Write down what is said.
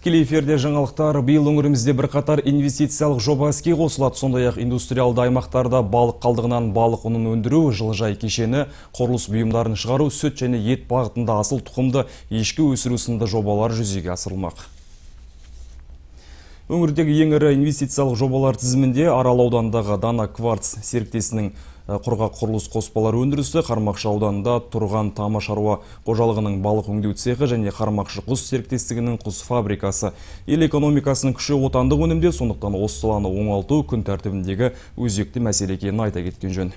Тікелей эфирде жаңалықтар. Биыл өңірімізде бірқатар инвестициялық жоба іске қосылады. Сондай-ақ индустриалды аймақтарда балық қалдығынан балық ұнын өндіру, жылыжай кешені, құрылыс бұйымдарын шығару, сүт және ет бағытында асыл тұқымды ешкі өсіру сынды жобалар жүзеге асырылмақ. Өңірдегі ең ірі инвестициялық жобалар тізімінде Арал ауданындағы Дана Кварц серіктесінің құрғақ құрылыс қоспалары өндірісі, Қармақшы ауданында тұрған Тама шаруа қожалығының балық өңдеу цехі және Қармақшы құс серіктестігінің құс фабрикасы. Ел экономикасының күші отандық өнімде, сондықтан осы саланы оңалту күн тәртібіндегі өзекті мәселе екенін айта кеткен жөн.